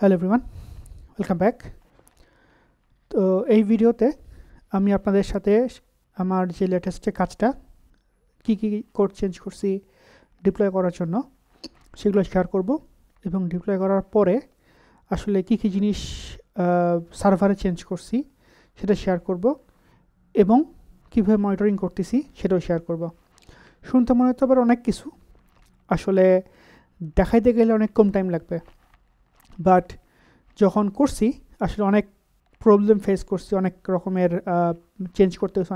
Hello everyone, welcome back. তো এই ভিডিওতে আমি আপনাদের সাথে আমার যে লেটেস্ট যে কাজটা কি কি কোড চেঞ্জ করছি ডিপ্লয় করার জন্য সেগুলো শেয়ার করব এবং ডিপ্লয় করার পরে আসলে কি কি জিনিস সার্ভারে চেঞ্জ করছি সেটা শেয়ার করব এবং কিভাবে মনিটরিং করতেছি সেটাও শেয়ার করব। শুনতে মনে হতে পারে অনেক কিছু, আসলে দেখাইতে গেলে অনেক কম টাইম লাগবে, বাট যখন করছি আসলে অনেক প্রবলেম ফেস করছি, অনেক রকমের চেঞ্জ করতে হয়েছে,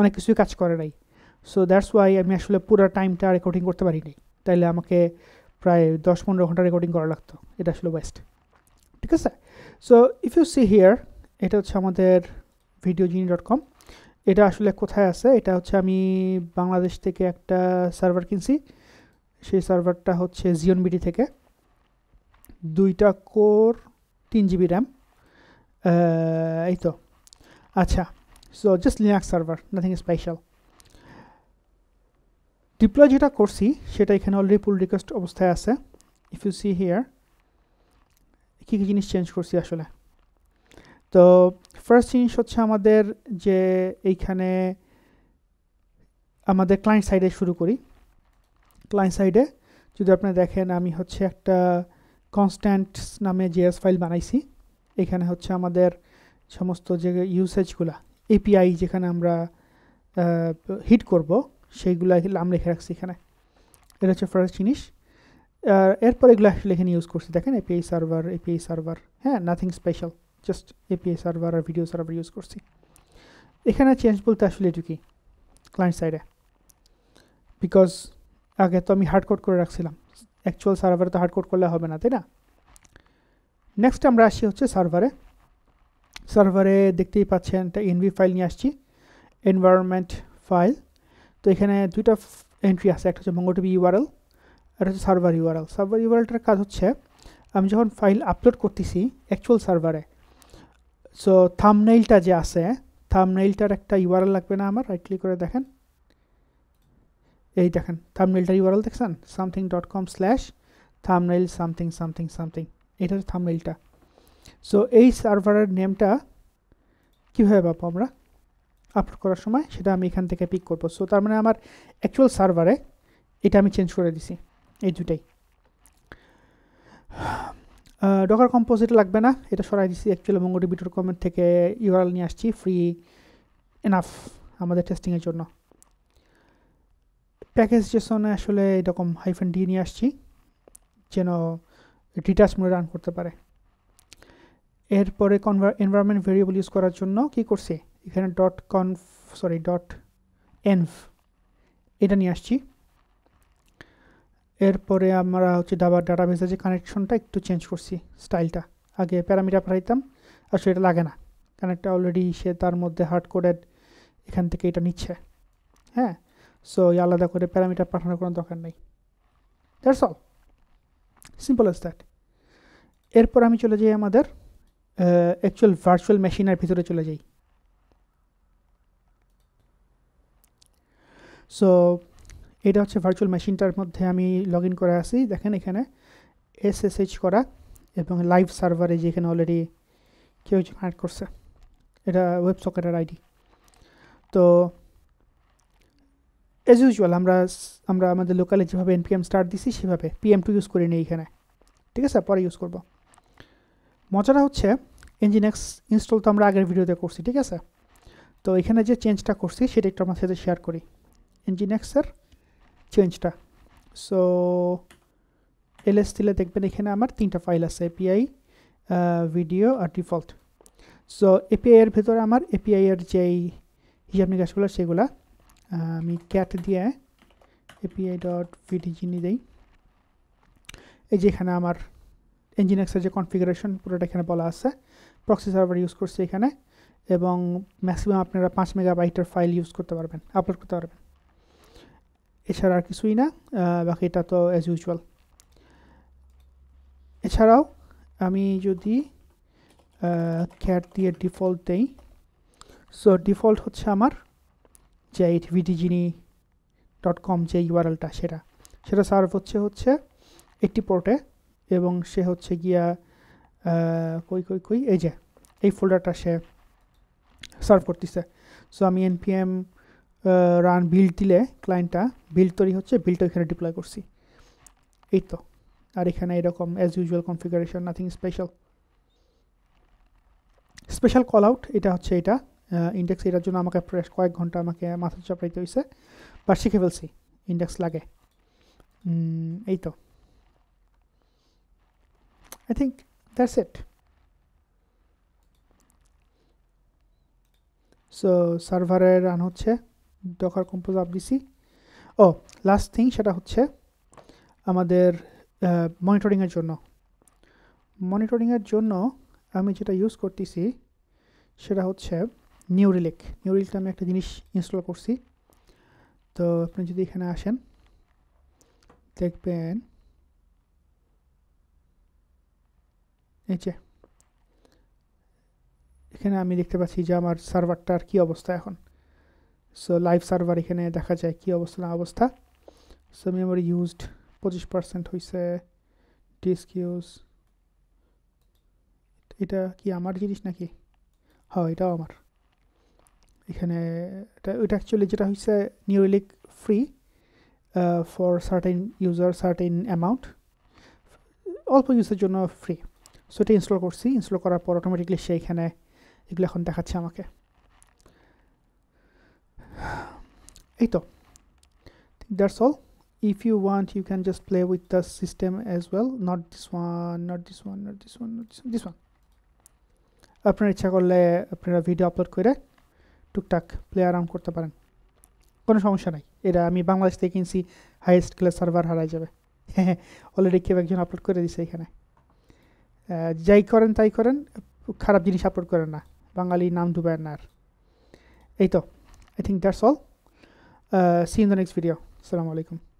অনেক কিছুই কাজ করে নাই। সো দ্যাটস ওয়াই আমি আসলে পুরো টাইমটা রেকর্ডিং করতে পারিনি, তাইলে আমাকে প্রায় 10-15 ঘন্টা রেকর্ডিং করা লাগতো, এটা আসলে ওয়েস্ট। ঠিক আছে, so if you see here, এটা হচ্ছে আমাদের vidigenie.com। এটা আসলে কোথায় আছে? এটা হচ্ছে আমি বাংলাদেশ থেকে একটা সার্ভার কিনছি, সেই সার্ভারটা হচ্ছে জিওনবিডি থেকে, 2 কোর 3 জিবি র্যাম। এই তো, আচ্ছা। So just Linux server, nothing special. Deploy যেটা করছি সেটা এখানে অলরেডি পুল রিকোয়েস্ট অবস্থায় আছে। ইফ ইউ সি হিয়ার কী কী জিনিস চেঞ্জ করছি আসলে, তো ফার্স্ট জিনিস হচ্ছে আমাদের যে এইখানে আমাদের ক্লায়েন্ট সাইডে শুরু করি। ক্লায়েন্ট সাইডে যদি আপনি দেখেন, আমি হচ্ছে একটা কনস্ট্যান্ট নামে জেএস ফাইল বানাইছি। এখানে হচ্ছে আমাদের সমস্ত যে ইউসেজগুলো এপিআই যেখানে আমরা হিট করব সেইগুলো নাম লিখে রাখছি এখানে, এটা হচ্ছে ফার্স্ট জিনিস। আর এরপর এগুলো আসলে এখানে ইউজ করছি, দেখেন এপিআই সার্ভার, হ্যাঁ, nothing special, just API server আর ভিডিও সার্ভার ইউজ করছি। এখানে চেঞ্জ বলতে আসলে এটুকু ক্লায়েন্ট সাইডে, বিকজ আগে তো আমি হার্ডকোড করে রাখছিলাম, অ্যাকচুয়াল সার্ভারে তো হার্ডকোড করলে হবে না, তাই না? নেক্সট আমরা আসি হচ্ছে সার্ভারে দেখতেই পাচ্ছেন একটা এনভি ফাইল নিয়ে আসছি, এনভায়রনমেন্ট ফাইল। তো এখানে দুইটা এন্ট্রি আছে, একটা হচ্ছে MongoDB URL, একটা হচ্ছে সার্ভার URL। সার্ভার URLটার কাজ হচ্ছে আমি যখন ফাইল আপলোড করতেছি অ্যাকচুয়াল সার্ভারে, সো থাম্বনেইলটা যে আছে থাম্বনেইলটার একটা URL লাগবে না আমার? রাইট ক্লিক করে দেখেন, এই দেখেন থাম্বনেইলটার URL দেখছেন, something.com/thumbnail something something something, এটা হচ্ছে থাম্বনেইলটা। সো এই সার্ভারের নেমটা কীভাবে পাবো আমরা আপলোড করার সময়, সেটা আমি এখান থেকে পিক করবো। সো তার মানে আমার অ্যাকচুয়াল সার্ভারে এটা আমি চেঞ্জ করে দিছি, এই দুটাই। ডকার কম্পোজিট লাগবে না, এটা সরাই দিছি। অ্যাকচুয়ালি MongoDB.com থেকে URL নিয়ে আসছি, ফ্রি এনাফ আমাদের টেস্টিংয়ের জন্য। প্যাকেজ জেসনে আসলে এরকম -d নিয়ে আসছি, যেন ডিটাচ মোডে রান করতে পারে। এরপরে এনভায়রনমেন্ট ভেরিয়েবল ইউজ করার জন্য কি করছি, এখানে .env এটা নিয়ে আসছি। এরপরে আমরা হচ্ছে ডাটাবেসের যে কানেকশনটা একটু চেঞ্জ করছি, স্টাইলটা। আগে প্যারামিটার পাঠাইতাম, আসলে এটা লাগে না, কারণ এটা অলরেডি সে তার মধ্যে হার্ড কোডেড, এখান থেকে এটা নিচ্ছে, হ্যাঁ। সো আলাদা করে প্যারামিটার পাঠানোর কোনো দরকার নেই, that's all, simple as that. এরপর আমি চলে যাই আমাদের অ্যাকচুয়াল ভার্চুয়াল মেশিনের ভিতরে চলে যাই। সো এটা হচ্ছে ভার্চুয়াল মেশিনটার মধ্যে আমি লগ ইন করে আসি, দেখেন এখানে SSH করা এবং লাইভ সার্ভারে যেখানে অলরেডি কেউ কানেক্ট করছে, এটা WebSocket আইডি। তো অ্যাজ ইউজুয়াল আমরা আমাদের লোকালে যেভাবে NPM স্টার্ট দিছি সেভাবে PM2 ইউজ করে নিই এখানে, ঠিক আছে, পরে ইউজ করব। মজাটা হচ্ছে nginx ইনস্টল তো আমরা আগের ভিডিওতে করছি, ঠিক আছে। তো এখানে যে চেঞ্জটা করছি সেটা একটু আমার সাথে শেয়ার করি, nginx-এর চেঞ্জটা। সো ls দিলে দেখবেন এখানে আমার 3টা ফাইল আছে, API, ভিডিও আর ডিফল্ট। সো API এর ভেতরে আমার API এর যেই হিসাব নিকাশগুলো সেগুলো আমি ক্যাট দিয়ে api.vidigenie দেই। এই যে এখানে আমার nginx-এর যে কনফিগারেশন পুরোটা এখানে বলা আছে, প্রক্সি সার্ভার ইউজ করছি এখানে, এবং ম্যাক্সিমাম আপনারা 5 মেগাবাইটের ফাইল ইউজ করতে পারবেন, আপলোড করতে পারবেন, এছাড়া আর কিছুই না, বাকিটা তো অ্যাজ ইউজুয়াল। এছাড়াও আমি যদি ক্যাট দিয়ে ডিফল্ট দেই, সো ডিফল্ট হচ্ছে আমার যে vidigenie.com যে URLটা সেটা সার্ভ হচ্ছে 80 পোর্টে, এবং সে হচ্ছে গিয়া কই এই যে এই ফোল্ডারটা সে সার্ভ করতেছে সো আমি npm রান বিল্ড দিলে ক্লায়েন্টটা বিল্ড তৈরি হচ্ছে বিল্ডটা এখানে ডিপ্লয় করছি এই তো আর এখানে এরকম as usual configuration nothing special special call out এটা হচ্ছে এটা ইনডেক্স এর জন্য আমাকে প্রায় কয়েক ঘন্টা আমাকে মাথা চাপড়াইতে হইছে বা শিখে ফেলছি ইনডেক্স লাগে এই তো I think that's it. So server run hoche docker compose up dc. Oh, last thing sheta hoche amader monitoring er jonno ami jeta use kortechi sheta hoche new relic. New relic ta ami ekta jinish install korchi. To apni jodi ekhane ashen dekhben এইচে এখানে আমি দেখতে পাচ্ছি যে আমার সার্ভারটার কি অবস্থা এখন so live server এখানে দেখা যায় কি অবস্থা না অবস্থা সো মেমরি ইউজড 25% হইছে ডিস্ক ইউজ এটা কি আমার জিনিস নাকি হ্যাঁ এটাও আমার এখানে এটা এটা অ্যাকচুয়ালি যেটা হইছে New Relic free for certain user certain amount অল্প ইউজের জন্য ফ্রি So এটা ইনস্টল করছি ইনস্টল করার পর অটোমেটিক্যালি সেইখানে এগুলো এখন দেখাচ্ছে আমাকে এই তো that's all if you want you can just play with the system as well not this one not this one not this one not this one আপনার ইচ্ছা করলে আপনারা ভিডিও আপলোড করে টুকটাক প্লে আরাউন্ড করতে পারেন কোনো সমস্যা নাই এটা আমি বাংলাদেশ থেকে কিনছি হাইয়েস্ট ক্লাস সার্ভার হারাই যাবে অলরেডি কেউ একজন আপলোড করে দিছে এখানে যাই করেন তাই করেন খারাপ জিনিস আপলোড করেন না বাঙালি নাম ডুবায় না আর এই তো I think that's all see in the next video আসসালামু আলাইকুম